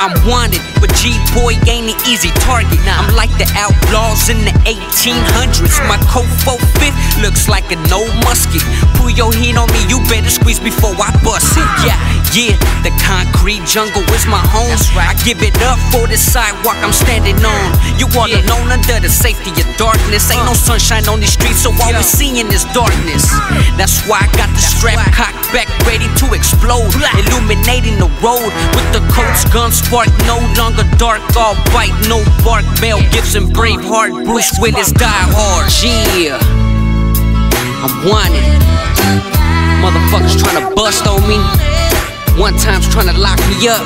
I'm wanted, but G Boy ain't an easy target. I'm like the outlaws in the 1800s. My Colt 45 looks like an old musket. Pull your hand on me, you better squeeze before I bust it. Yeah, the concrete jungle is my home. I give it up for the sidewalk I'm standing on. You are alone under the safety of darkness. Ain't no sunshine on these streets, so all we're seeing is darkness. That's why I got the strap cocked back, ready to explode, illuminating the road with the Colt's gun spark. No longer dark, all bite, no bark. Mel Gibson, Braveheart, Bruce Willis, Die Hard. Yeah, I'm wanted. Motherfuckers tryna bust on me. One time's tryna lock me up.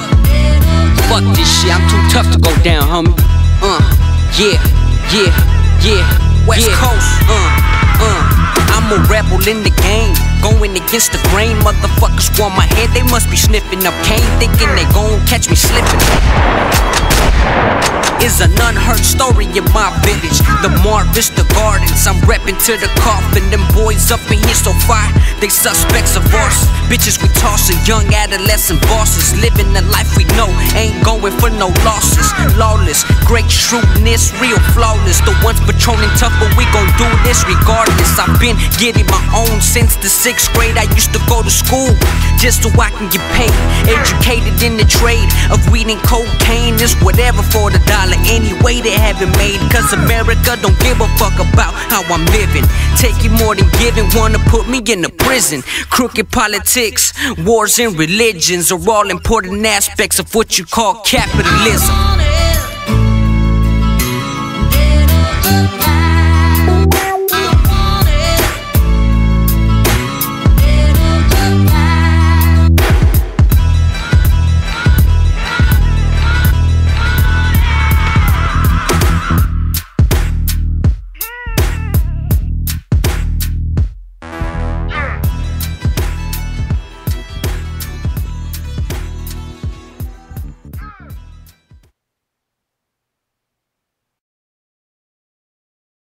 Fuck this shit, I'm too tough to go down, homie. West Coast. I'm a rebel in the game, going against the grain. Motherfuckers want my head, they must be sniffing up cane, thinking they gon' catch me slipping. It's an unheard story in my village. The Marvis, the Gardens, I'm reppin' to the coffin. Them boys up in here so fire, they suspects of arson. Bitches we tossin', young adolescent bosses, living the life we know, ain't going for no losses. Lawless, great shrewdness, real flawless. The ones patrolling tough, but we gon' do this regardless. I've been getting my own since the 6th grade. I used to go to school just so I can get paid, educated in the trade of weed and cocaine. It's whatever for the dollar, anyway they haven't made. Cause America don't give a fuck about how I'm living. Taking more than giving, wanna put me in a prison. Crooked politics, wars and religions are all important aspects of what you call capitalism.